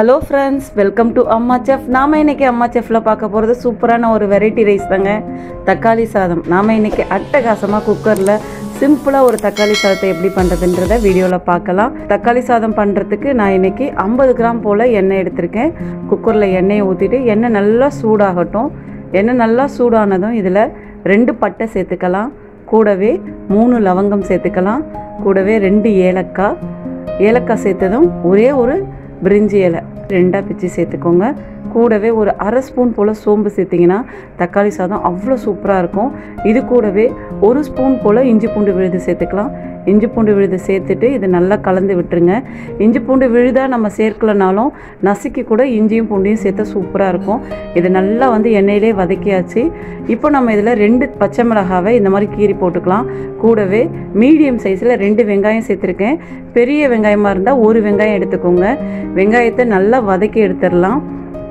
Hello friends, welcome to Amma chef. நாம் இன்றைக்கி அம்மா செஃப்பில் பார்க்க போகிறது சூப்பரான ஒரு வெரைட்டி ரைஸ் தாங்க, தக்காளி சாதம். நாம் இன்றைக்கி அட்டகாசமாக குக்கரில் சிம்பிளாக ஒரு தக்காளி சாதத்தை எப்படி பண்ணுறதுன்றத வீடியோவில் பார்க்கலாம். தக்காளி சாதம் பண்ணுறதுக்கு நான் இன்றைக்கி 50 கிராம் போல் எண்ணெய் எடுத்திருக்கேன். குக்கரில் எண்ணெயை ஊற்றிட்டு எண்ணெய் நல்லா சூடாகட்டும். எண்ணெய் நல்லா சூடானதும் இதில் 2 பட்டை சேர்த்துக்கலாம், கூடவே 3 லவங்கம் சேர்த்துக்கலாம், கூடவே 2 ஏலக்காய். ஏலக்காய் சேர்த்ததும் ஒரே ஒரு பிரிஞ்சி இலை 2ஆக பிச்சு சேர்த்துக்கோங்க. கூடவே ஒரு அரை ஸ்பூன் போல் சோம்பு சேர்த்திங்கன்னா தக்காளி சாதம் அவ்வளோ சூப்பராக இருக்கும். இது கூடவே ஒரு ஸ்பூன் போல் இஞ்சி பூண்டு விழுது சேர்த்துக்கலாம். இஞ்சி பூண்டு விழுது சேர்த்துட்டு இது நல்லா கலந்து விட்டுருங்க. இஞ்சி பூண்டு விழுதாக நம்ம சேர்க்கலனாலும் நசுக்கி கூட இஞ்சியும் பூண்டையும் சேர்த்தா சூப்பராக இருக்கும். இது நல்லா எண்ணெயிலே வதக்கியாச்சு. இப்போ நம்ம இதில் 2 பச்சை மிளகாவை இந்த மாதிரி கீறி போட்டுக்கலாம். கூடவே மீடியம் சைஸில் 2 வெங்காயம் சேர்த்துருக்கேன். பெரிய வெங்காயமாக இருந்தால் 1 வெங்காயம் எடுத்துக்கோங்க. வெங்காயத்தை நல்லா வதக்கி எடுத்துடலாம்.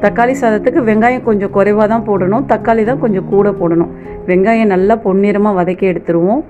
தக்காளி சாதத்துக்கு வெங்காயம் கொஞ்சம் குறைவாக தான் போடணும், தக்காளி தான் கொஞ்சம் கூட போடணும். வெங்காயம் நல்லா பொன்னிறமாக வதக்கி எடுத்துருவோம்.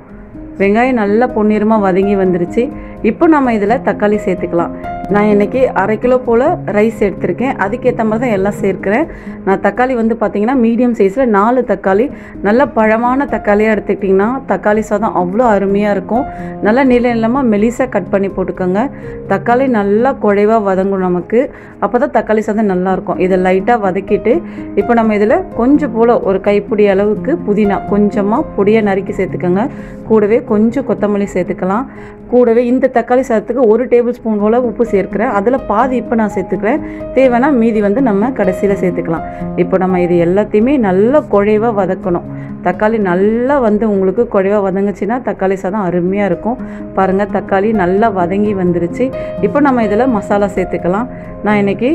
வெங்காயம் நல்லா பொன்னிறமாக வதங்கி வந்துருச்சு. இப்போ நம்ம இதில் தக்காளி சேர்த்துக்கலாம். நான் இன்றைக்கி அரை கிலோ போல் ரைஸ் எடுத்திருக்கேன், அதுக்கேற்ற மாதிரி தான் எல்லாம் சேர்க்குறேன். நான் தக்காளி பார்த்திங்கன்னா மீடியம் சைஸில் 4 தக்காளி, நல்ல பழமான தக்காளியாக எடுத்துக்கிட்டிங்கன்னா தக்காளி சாதம் அவ்வளோ அருமையாக இருக்கும். நல்லா நீள நீளமாக மெலிசாக கட் பண்ணி போட்டுக்கோங்க. தக்காளி நல்லா குழைவாக வதங்கும் நமக்கு, அப்போ தான் தக்காளி சாதம் நல்லாயிருக்கும். இதை லைட்டாக வதக்கிட்டு இப்போ நம்ம இதில் கொஞ்சம் போல் ஒரு கைப்பிடி அளவுக்கு புதினா கொஞ்சமாக பொடியாக நறுக்கி சேர்த்துக்கோங்க. கூடவே கொஞ்சம் கொத்தமல்லி சேர்த்துக்கலாம். கூடவே இந்த தக்காளி சாதத்துக்கு 1 டேபிள் ஸ்பூன் போல் உப்பு சேர்க்கிறேன், அதில் பாதி இப்போ நான் சேர்த்துக்கிறேன். தேவைன்னா மீதி நம்ம கடைசியில் சேர்த்துக்கலாம். இப்போ நம்ம இது எல்லாத்தையுமே நல்லா குழைவாக வதக்கணும். தக்காளி நல்லா உங்களுக்கு குழைவாக வதங்குச்சுன்னா தக்காளி சாதம் அருமையாக இருக்கும். பாருங்கள், தக்காளி நல்லா வதங்கி வந்துருச்சு. இப்போ நம்ம இதில் மசாலா சேர்த்துக்கலாம். நான் இன்றைக்கி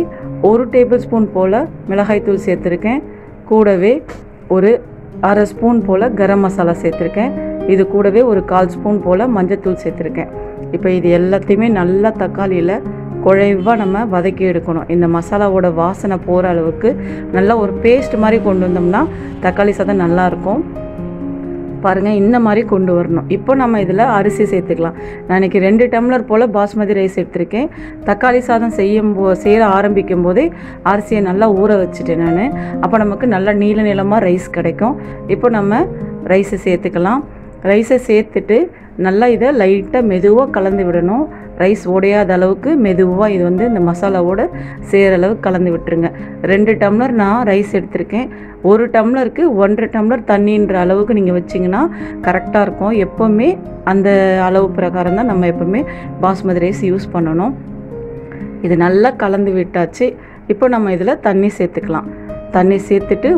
1 டேபிள் ஸ்பூன் போல் மிளகாய்த்தூள் சேர்த்துருக்கேன். கூடவே ஒரு அரை ஸ்பூன் போல் கரம் மசாலா சேர்த்துருக்கேன். இது கூடவே ஒரு 1/4 ஸ்பூன் போல் மஞ்சத்தூள் சேர்த்துருக்கேன். இப்போ இது எல்லாத்தையுமே நல்லா தக்காளியில் குழைவாக நம்ம வதக்கி எடுக்கணும். இந்த மசாலாவோட வாசனை போகிற அளவுக்கு நல்லா ஒரு பேஸ்ட் மாதிரி கொண்டு வந்தோம்னா தக்காளி சாதம் நல்லாயிருக்கும். பாருங்கள், இந்த மாதிரி கொண்டு வரணும். இப்போ நம்ம இதில் அரிசி சேர்த்துக்கலாம். நான் இன்றைக்கி 2 டம்ளர் போல் பாஸ்மதி ரைஸ் எடுத்திருக்கேன். தக்காளி சாதம் செய்ய ஆரம்பிக்கும் போதே அரிசியை நல்லா ஊற வச்சுட்டேன் நான். அப்போ நமக்கு நல்லா நீள நீளமாக ரைஸ் கிடைக்கும். இப்போ நம்ம ரைஸை சேர்த்துக்கலாம். ரைஸை சேர்த்துட்டு நல்லா இதை லைட்டாக மெதுவாக கலந்து விடணும். ரைஸ் உடையாத அளவுக்கு மெதுவாக இது இந்த மசாலாவோடு சேர அளவுக்கு கலந்து விட்டுருங்க. 2 டம்ளர் நான் ரைஸ் எடுத்திருக்கேன். 1 டம்ளருக்கு 1.5 டம்ளர் தண்ணின்ற அளவுக்கு நீங்கள் வச்சிங்கன்னா கரெக்டாக இருக்கும். எப்போவுமே அந்த அளவு பிரகாரம் தான் நம்ம எப்போவுமே பாஸ்மதி ரைஸ் யூஸ் பண்ணணும். இது நல்லா கலந்து விட்டாச்சு. இப்போ நம்ம இதில் தண்ணி சேர்த்துக்கலாம். தண்ணி சேர்த்துட்டு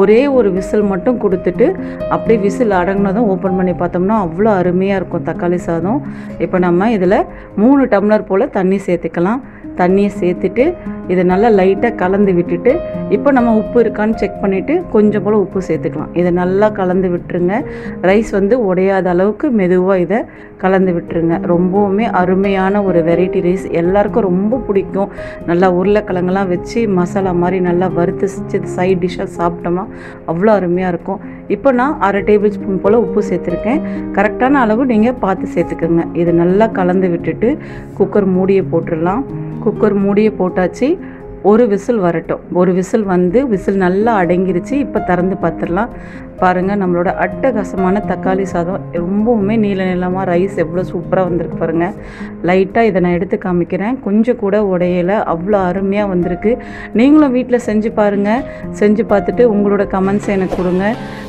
ஒரே ஒரு விசில் மட்டும் கொடுத்துட்டு அப்படியே விசில் அடங்கினதும் ஓப்பன் பண்ணி பார்த்தோம்னா அவ்வளோ அருமையாக இருக்கும் தக்காளி சாதம். இப்போ நம்ம இதில் 3 டம்ளர் போல் தண்ணி சேர்த்துக்கலாம். தண்ணியை சேர்த்துட்டு இதை நல்லா லைட்டாக கலந்து விட்டுட்டு இப்போ நம்ம உப்பு இருக்கான்னு செக் பண்ணிவிட்டு கொஞ்சம் போல் உப்பு சேர்த்துக்கலாம். இதை நல்லா கலந்து விட்டுருங்க. ரைஸ் உடையாத அளவுக்கு மெதுவாக இதை கலந்து விட்டுருங்க. ரொம்பவுமே அருமையான ஒரு வெரைட்டி ரைஸ், எல்லாருக்கும் ரொம்ப பிடிக்கும். நல்லா உருளைக்கிழங்கெல்லாம் வச்சு மசாலா மாதிரி நல்லா வறுத்து சைட் டிஷ்ஷாக சாப்பிட்டோம்னா அவ்வளோ அருமையாக இருக்கும். இப்போ நான் 1/2 டேபிள் ஸ்பூன் போல் உப்பு சேர்த்துருக்கேன். கரெக்டான அளவு நீங்கள் பார்த்து சேர்த்துக்குங்க. இது நல்லா கலந்து விட்டுட்டு குக்கர் மூடியை போட்டுடலாம். குக்கர் மூடியை போட்டாச்சு. ஒரு விசில் வரட்டும். ஒரு விசில் விசில் நல்லா அடங்கிருச்சு. இப்போ திறந்து பார்த்துடலாம். பாருங்கள், நம்மளோட அட்டகாசமான தக்காளி சாதம் ரொம்பவுமே நீள நீளமாக ரைஸ் எவ்வளோ சூப்பராக வந்திருக்கு பாருங்கள். லைட்டாக இதை நான் எடுத்து காமிக்கிறேன். கொஞ்சம் கூட உடையலை, அவ்வளோ அருமையாக வந்திருக்கு. நீங்களும் வீட்டில் செஞ்சு பாருங்கள். செஞ்சு பார்த்துட்டு உங்களோட கமெண்ட்ஸ் எனக்கு கொடுங்க.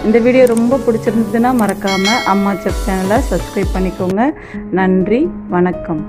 இந்த வீடியோ ரொம்ப பிடிச்சிருந்ததுன்னா மறக்காமல் அம்மா செஃப் சேனலை சப்ஸ்கிரைப் பண்ணிக்கோங்க. நன்றி, வணக்கம்.